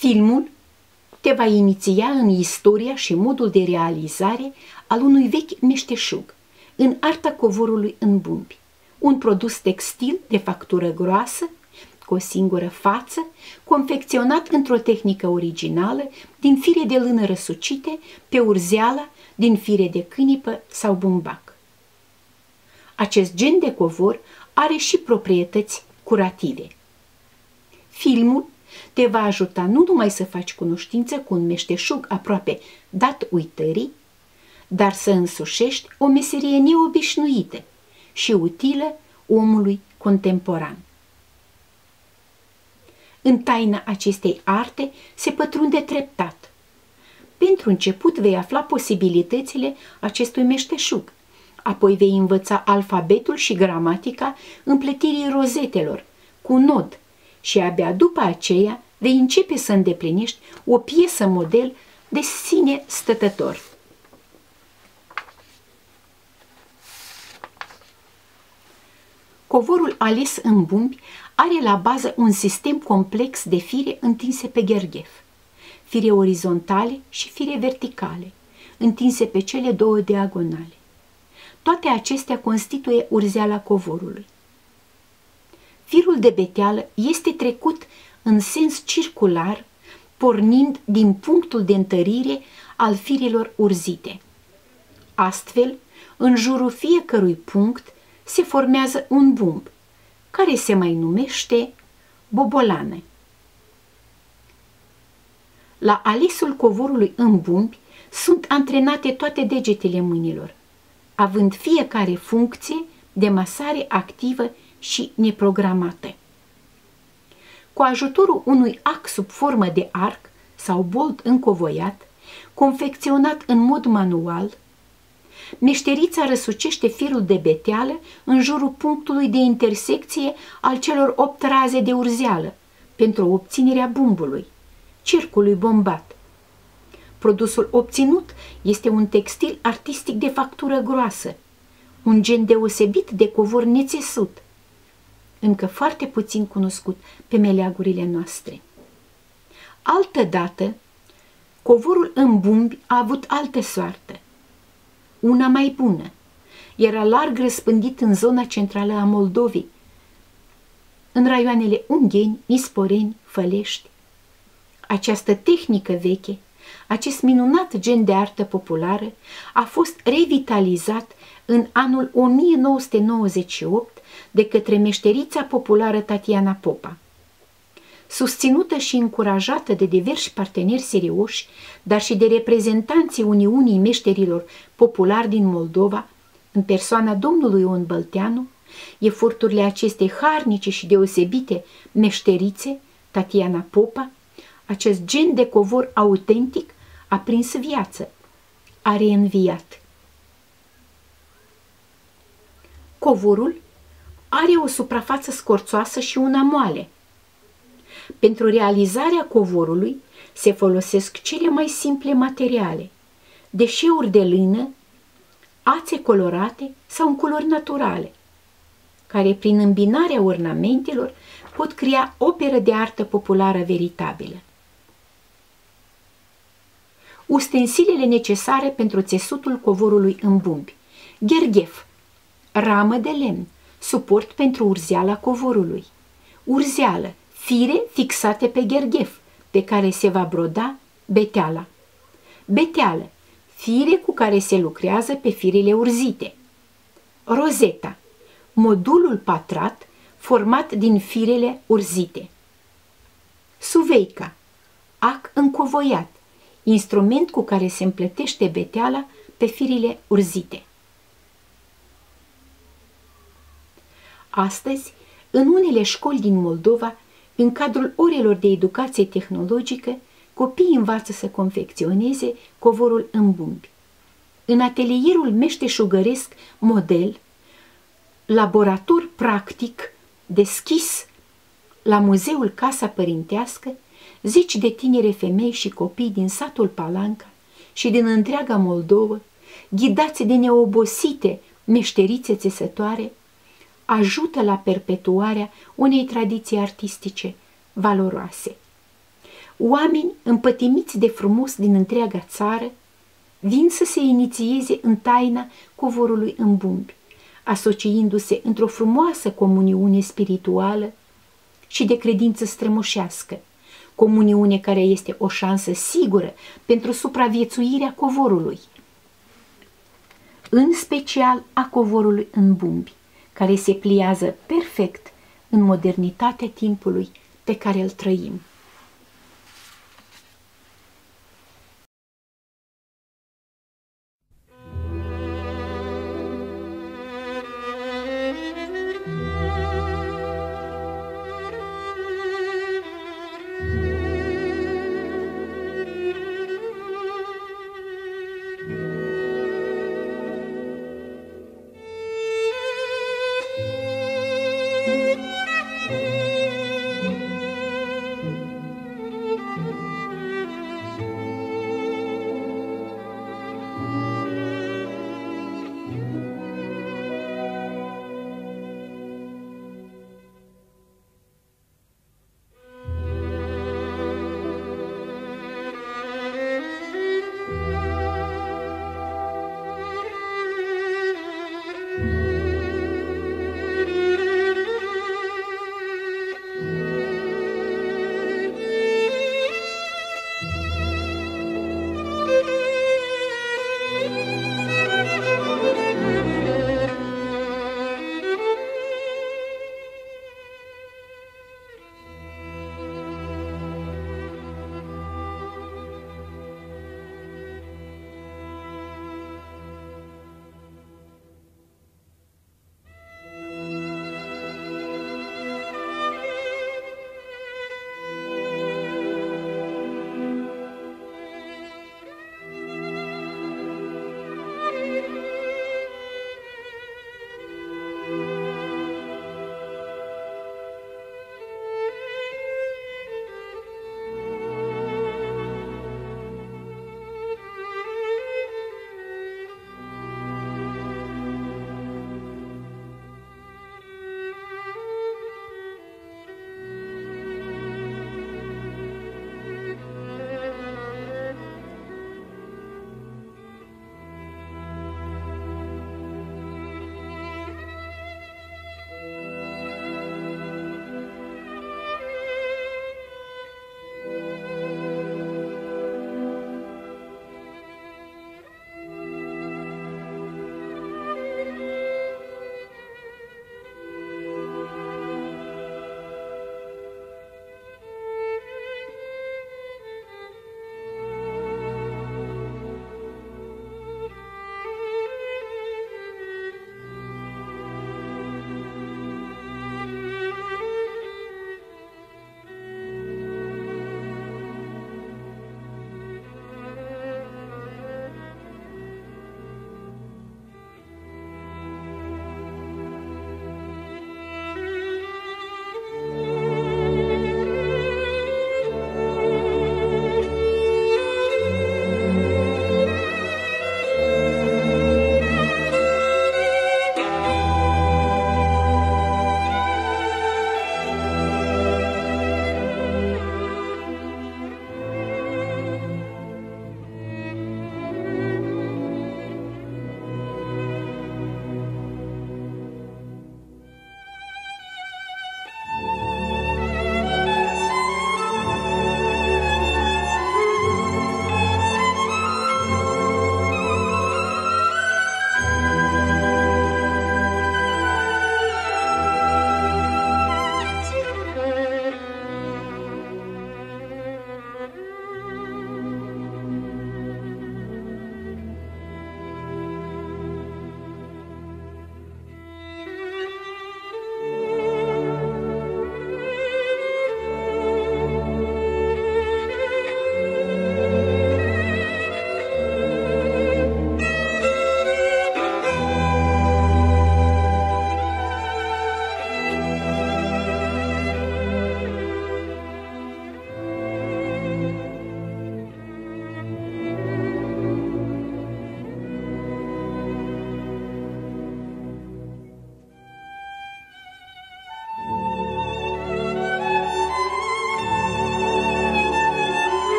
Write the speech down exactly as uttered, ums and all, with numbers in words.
Filmul te va iniția în istoria și modul de realizare al unui vechi meșteșug, în arta covorului în bumbi, un produs textil de factură groasă, cu o singură față, confecționat într-o tehnică originală din fire de lână răsucite pe urzeala din fire de cânipă sau bumbac. Acest gen de covor are și proprietăți curative. Filmul te va ajuta nu numai să faci cunoștință cu un meșteșug aproape dat uitării, dar să însușești o meserie neobișnuită și utilă omului contemporan. În taina acestei arte se pătrunde treptat. Pentru început vei afla posibilitățile acestui meșteșug, apoi vei învăța alfabetul și gramatica împletirii rozetelor cu nod și abia după aceea vei începe să îndeplinești o piesă model de sine stătător. Covorul ales în bumbi are la bază un sistem complex de fire întinse pe gherghef, fire orizontale și fire verticale, întinse pe cele două diagonale. Toate acestea constituie urzeala covorului. Firul de beteală este trecut în sens circular, pornind din punctul de întărire al firilor urzite. Astfel, în jurul fiecărui punct se formează un bumb, care se mai numește bobolană. La alesul covorului în bumbi sunt antrenate toate degetele mâinilor, având fiecare funcție de masare activă și neprogramată. Cu ajutorul unui ax sub formă de arc sau bolt încovoiat, confecționat în mod manual, meșterița răsucește firul de beteală în jurul punctului de intersecție al celor opt raze de urzeală pentru obținerea bumbului, cercului bombat. Produsul obținut este un textil artistic de factură groasă, un gen deosebit de covor nețesut, încă foarte puțin cunoscut pe meleagurile noastre. Altădată, covorul în bumbi a avut altă soartă, una mai bună. Era larg răspândit în zona centrală a Moldovei, în raioanele Ungheni, Nisporeni, Fălești. Această tehnică veche, acest minunat gen de artă populară, a fost revitalizat în anul o mie nouă sute nouăzeci și opt de către meșterița populară Tatiana Popa. Susținută și încurajată de diversi parteneri serioși, dar și de reprezentanții Uniunii Meșterilor Populari din Moldova, în persoana domnului Ion Bălteanu, eforturile acestei harnice și deosebite meșterițe, Tatiana Popa, acest gen de covor autentic a prins viață, a reînviat. Covorul are o suprafață scorțoasă și una moale. Pentru realizarea covorului se folosesc cele mai simple materiale, deșeuri de lână, ațe colorate sau în culori naturale, care prin îmbinarea ornamentelor pot crea operă de artă populară veritabilă. Ustensilele necesare pentru țesutul covorului în bumbi: gherghef, ramă de lemn, suport pentru urzeala covorului, urzeală, fire fixate pe gherghef, pe care se va broda beteala. Beteală, fire cu care se lucrează pe firele urzite. Rozeta, modulul patrat format din firele urzite. Suveica, ac încovoiat, instrument cu care se împletește beteala pe firele urzite. Astăzi, în unele școli din Moldova, în cadrul orelor de educație tehnologică, copiii învață să confecționeze covorul în bumbi. În atelierul meșteșugăresc model, laborator practic deschis la Muzeul Casa Părintească, zeci de tinere femei și copii din satul Palanca și din întreaga Moldova, ghidați de neobosite meșterițe țesătoare, ajută la perpetuarea unei tradiții artistice valoroase. oameni împătimiți de frumos din întreaga țară vin să se inițieze în taina covorului în bumbi, asociindu-se într-o frumoasă comuniune spirituală și de credință strămoșească, comuniune care este o șansă sigură pentru supraviețuirea covorului, în special a covorului în bumbi, care se pliază perfect în modernitatea timpului pe care îl trăim. Thank you.